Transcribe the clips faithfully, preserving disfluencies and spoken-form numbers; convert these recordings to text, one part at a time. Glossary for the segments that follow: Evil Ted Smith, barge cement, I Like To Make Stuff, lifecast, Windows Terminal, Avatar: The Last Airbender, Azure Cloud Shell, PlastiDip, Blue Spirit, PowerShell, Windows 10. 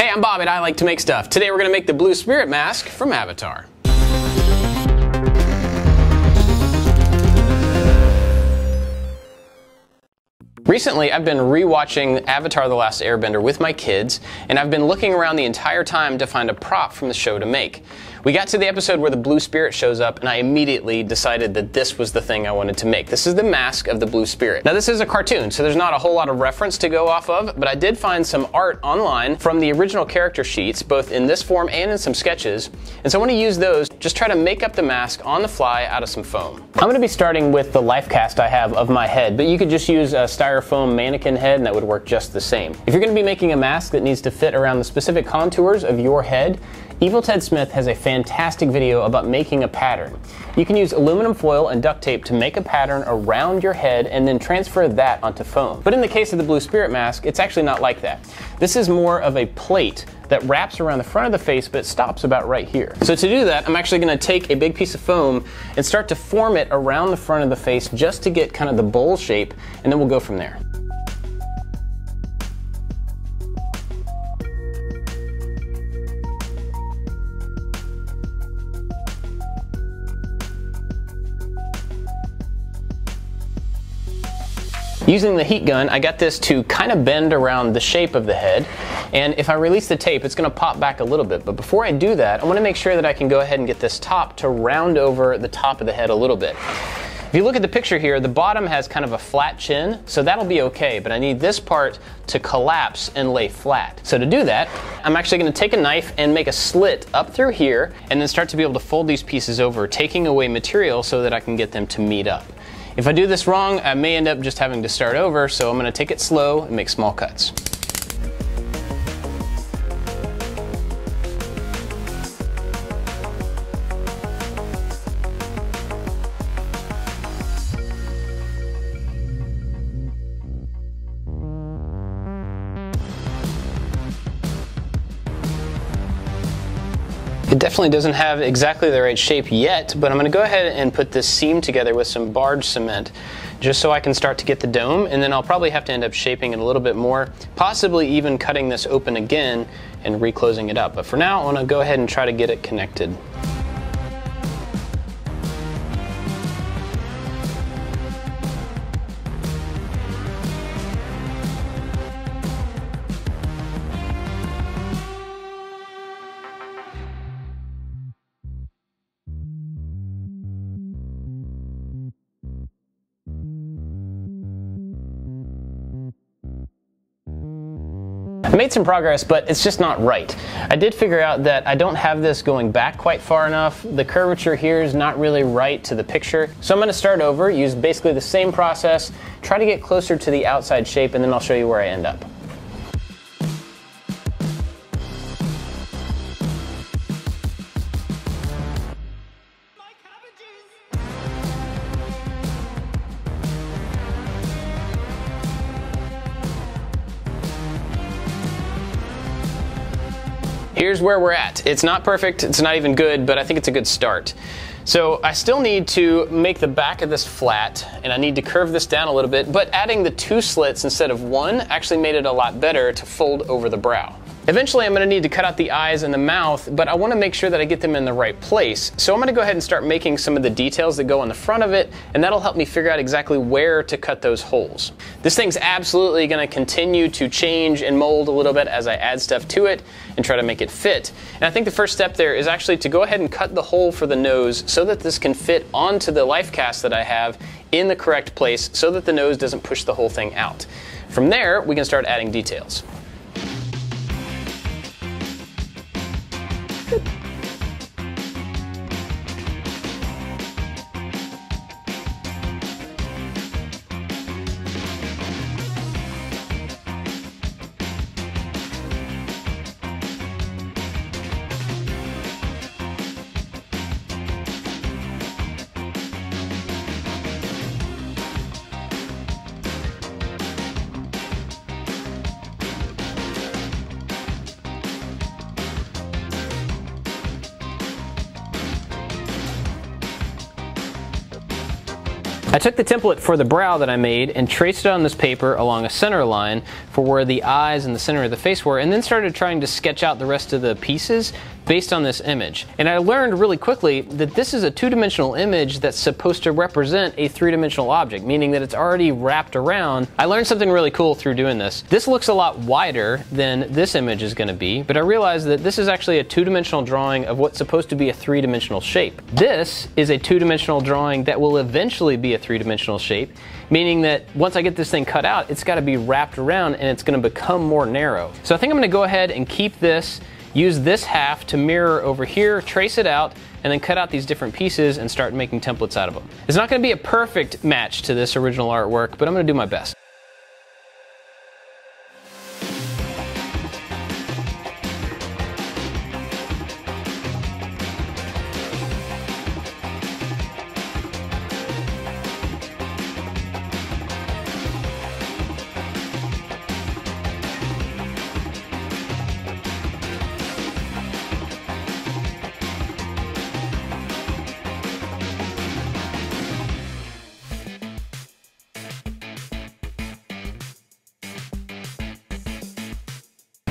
Hey, I'm Bob and I like to make stuff. Today we're going to make the Blue Spirit mask from Avatar. Recently, I've been re-watching Avatar: The Last Airbender with my kids, and I've been looking around the entire time to find a prop from the show to make. We got to the episode where the Blue Spirit shows up, and I immediately decided that this was the thing I wanted to make. This is the mask of the Blue Spirit. Now, this is a cartoon, so there's not a whole lot of reference to go off of, but I did find some art online from the original character sheets, both in this form and in some sketches, and so I want to use those, just try to make up the mask on the fly out of some foam. I'm going to be starting with the life cast I have of my head, but you could just use a styrofoam foam mannequin head and that would work just the same. If you're going to be making a mask that needs to fit around the specific contours of your head, Evil Ted Smith has a fantastic video about making a pattern. You can use aluminum foil and duct tape to make a pattern around your head and then transfer that onto foam. But in the case of the Blue Spirit mask, it's actually not like that. This is more of a plate that wraps around the front of the face, but it stops about right here. So to do that, I'm actually gonna take a big piece of foam and start to form it around the front of the face just to get kind of the bowl shape, and then we'll go from there. Using the heat gun, I got this to kind of bend around the shape of the head, and if I release the tape, it's going to pop back a little bit. But before I do that, I want to make sure that I can go ahead and get this top to round over the top of the head a little bit. If you look at the picture here, the bottom has kind of a flat chin, so that'll be okay, but I need this part to collapse and lay flat. So to do that, I'm actually going to take a knife and make a slit up through here, and then start to be able to fold these pieces over, taking away material so that I can get them to meet up. If I do this wrong, I may end up just having to start over, so I'm going to take it slow and make small cuts. It definitely doesn't have exactly the right shape yet, but I'm going to go ahead and put this seam together with some barge cement just so I can start to get the dome, and then I'll probably have to end up shaping it a little bit more, possibly even cutting this open again and reclosing it up. But for now, I want to go ahead and try to get it connected. I made some progress, but it's just not right. I did figure out that I don't have this going back quite far enough. The curvature here is not really right to the picture. So I'm gonna start over, use basically the same process, try to get closer to the outside shape, and then I'll show you where I end up. Here's where we're at. It's not perfect, it's not even good, but I think it's a good start. So I still need to make the back of this flat, and I need to curve this down a little bit, but adding the two slits instead of one actually made it a lot better to fold over the brow. Eventually I'm gonna need to cut out the eyes and the mouth, but I wanna make sure that I get them in the right place. So I'm gonna go ahead and start making some of the details that go on the front of it, and that'll help me figure out exactly where to cut those holes. This thing's absolutely gonna continue to change and mold a little bit as I add stuff to it and try to make it fit. And I think the first step there is actually to go ahead and cut the hole for the nose so that this can fit onto the life cast that I have in the correct place so that the nose doesn't push the whole thing out. From there, we can start adding details. I took the template for the brow that I made and traced it on this paper along a center line for where the eyes and the center of the face were, and then started trying to sketch out the rest of the pieces based on this image. And I learned really quickly that this is a two-dimensional image that's supposed to represent a three-dimensional object, meaning that it's already wrapped around. I learned something really cool through doing this. This looks a lot wider than this image is going to be, but I realized that this is actually a two-dimensional drawing of what's supposed to be a three-dimensional shape. This is a two-dimensional drawing that will eventually be a three-dimensional shape, meaning that once I get this thing cut out, it's got to be wrapped around and it's going to become more narrow. So I think I'm going to go ahead and keep this, use this half to mirror over here, trace it out, and then cut out these different pieces and start making templates out of them. It's not going to be a perfect match to this original artwork, but I'm going to do my best.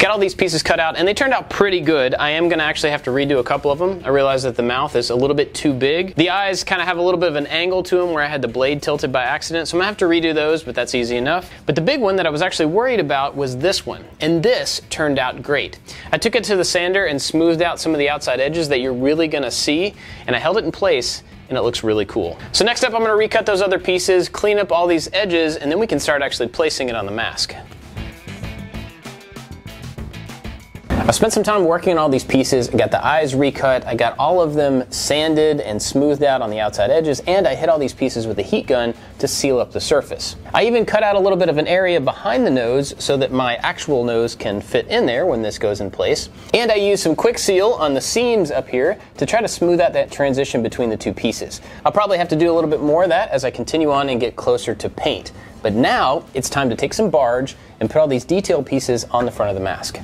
Got all these pieces cut out and they turned out pretty good. I am gonna actually have to redo a couple of them. I realized that the mouth is a little bit too big. The eyes kind of have a little bit of an angle to them where I had the blade tilted by accident, so I'm gonna have to redo those, but that's easy enough. But the big one that I was actually worried about was this one, and this turned out great. I took it to the sander and smoothed out some of the outside edges that you're really gonna see, and I held it in place and it looks really cool. So next up, I'm gonna recut those other pieces, clean up all these edges, and then we can start actually placing it on the mask. I spent some time working on all these pieces. I got the eyes recut, I got all of them sanded and smoothed out on the outside edges, and I hit all these pieces with a heat gun to seal up the surface. I even cut out a little bit of an area behind the nose so that my actual nose can fit in there when this goes in place. And I used some quick seal on the seams up here to try to smooth out that transition between the two pieces. I'll probably have to do a little bit more of that as I continue on and get closer to paint. But now it's time to take some barge and put all these detail pieces on the front of the mask.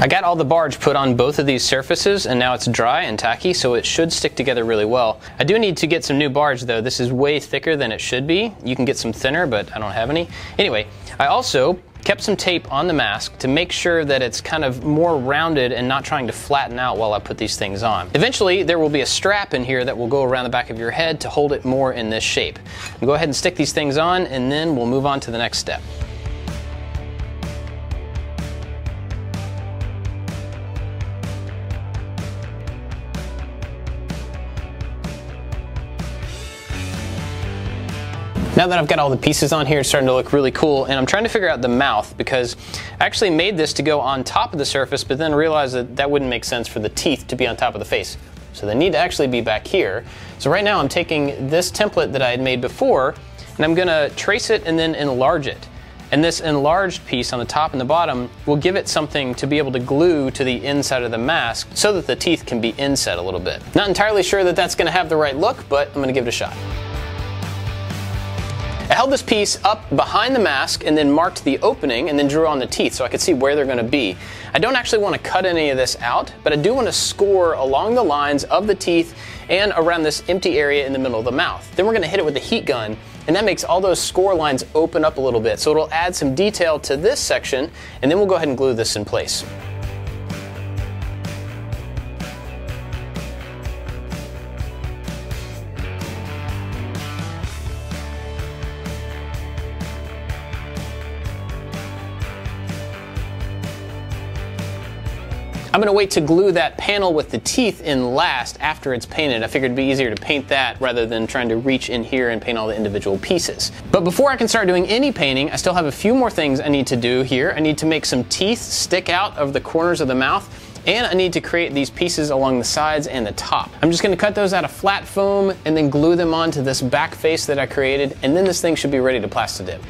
I got all the barge put on both of these surfaces, and now it's dry and tacky, so it should stick together really well. I do need to get some new barge though. This is way thicker than it should be. You can get some thinner, but I don't have any. Anyway, I also kept some tape on the mask to make sure that it's kind of more rounded and not trying to flatten out while I put these things on. Eventually, there will be a strap in here that will go around the back of your head to hold it more in this shape. I'll go ahead and stick these things on, and then we'll move on to the next step. Now that I've got all the pieces on here, it's starting to look really cool, and I'm trying to figure out the mouth because I actually made this to go on top of the surface, but then realized that that wouldn't make sense for the teeth to be on top of the face. So they need to actually be back here. So right now I'm taking this template that I had made before, and I'm gonna trace it and then enlarge it. And this enlarged piece on the top and the bottom will give it something to be able to glue to the inside of the mask so that the teeth can be inset a little bit. Not entirely sure that that's gonna have the right look, but I'm gonna give it a shot. I held this piece up behind the mask and then marked the opening and then drew on the teeth so I could see where they're gonna be. I don't actually wanna cut any of this out, but I do wanna score along the lines of the teeth and around this empty area in the middle of the mouth. Then we're gonna hit it with the heat gun, and that makes all those score lines open up a little bit. So it'll add some detail to this section, and then we'll go ahead and glue this in place. I'm gonna wait to glue that panel with the teeth in last after it's painted. I figured it'd be easier to paint that rather than trying to reach in here and paint all the individual pieces. But before I can start doing any painting, I still have a few more things I need to do here. I need to make some teeth stick out of the corners of the mouth, and I need to create these pieces along the sides and the top. I'm just gonna cut those out of flat foam and then glue them onto this back face that I created, and then this thing should be ready to PlastiDip.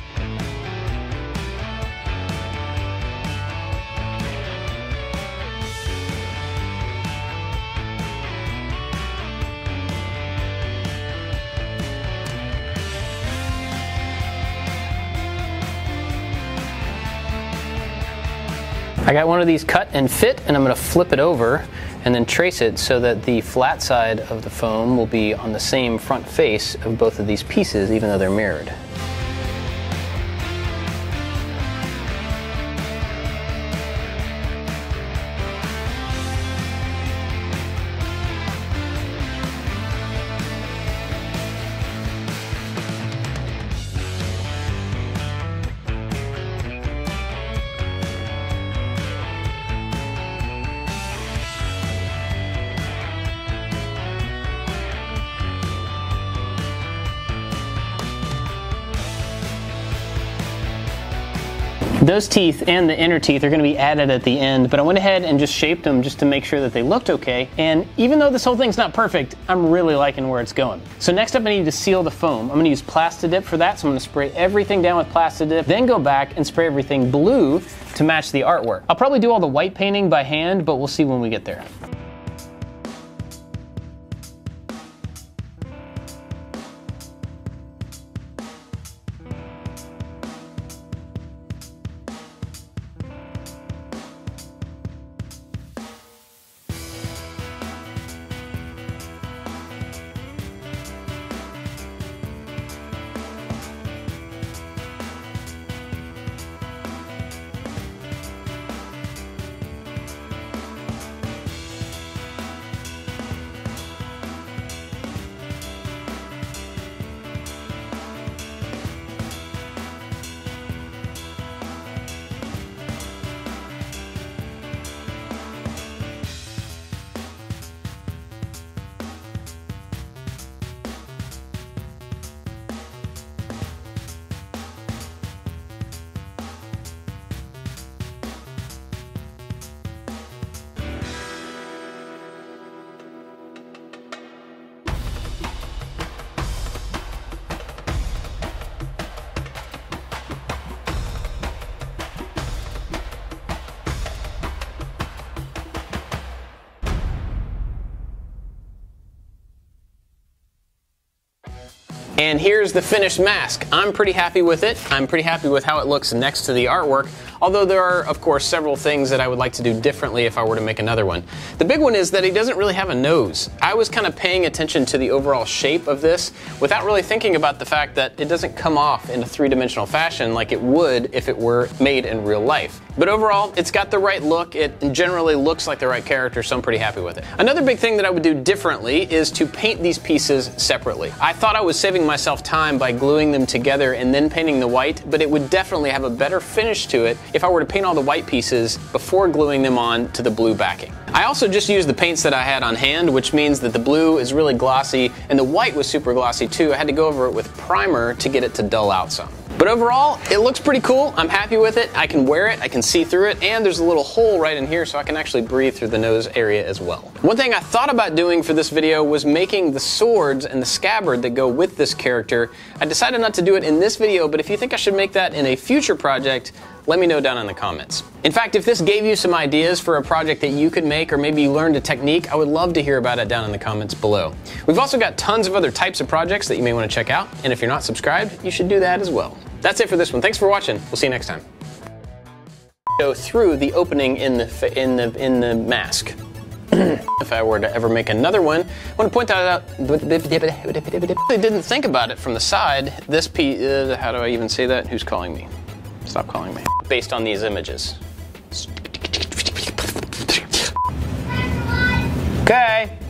I got one of these cut and fit, and I'm gonna flip it over and then trace it so that the flat side of the foam will be on the same front face of both of these pieces, even though they're mirrored. Those teeth and the inner teeth are going to be added at the end, but I went ahead and just shaped them just to make sure that they looked okay. And even though this whole thing's not perfect, I'm really liking where it's going. So next up, I need to seal the foam. I'm going to use PlastiDip for that, so I'm going to spray everything down with PlastiDip, then go back and spray everything blue to match the artwork. I'll probably do all the white painting by hand, but we'll see when we get there. And here's the finished mask. I'm pretty happy with it. I'm pretty happy with how it looks next to the artwork, although there are, of course, several things that I would like to do differently if I were to make another one. The big one is that he doesn't really have a nose. I was kind of paying attention to the overall shape of this without really thinking about the fact that it doesn't come off in a three-dimensional fashion like it would if it were made in real life. But overall, it's got the right look. It generally looks like the right character, so I'm pretty happy with it. Another big thing that I would do differently is to paint these pieces separately. I thought I was saving myself time by gluing them together and then painting the white, but it would definitely have a better finish to it if I were to paint all the white pieces before gluing them on to the blue backing. I also just used the paints that I had on hand, which means that the blue is really glossy and the white was super glossy too. I had to go over it with primer to get it to dull out some. But overall, it looks pretty cool. I'm happy with it. I can wear it, I can see through it, and there's a little hole right in here so I can actually breathe through the nose area as well. One thing I thought about doing for this video was making the swords and the scabbard that go with this character. I decided not to do it in this video, but if you think I should make that in a future project, let me know down in the comments. In fact, if this gave you some ideas for a project that you could make, or maybe you learned a technique, I would love to hear about it down in the comments below. We've also got tons of other types of projects that you may want to check out, and if you're not subscribed, you should do that as well. That's it for this one. Thanks for watching. We'll see you next time. Go through the opening in the, in the, in the mask. If I were to ever make another one, I want to point that out. I didn't think about it from the side. This piece, uh, how do I even say that? Who's calling me? Stop calling me. Based on these images. Okay.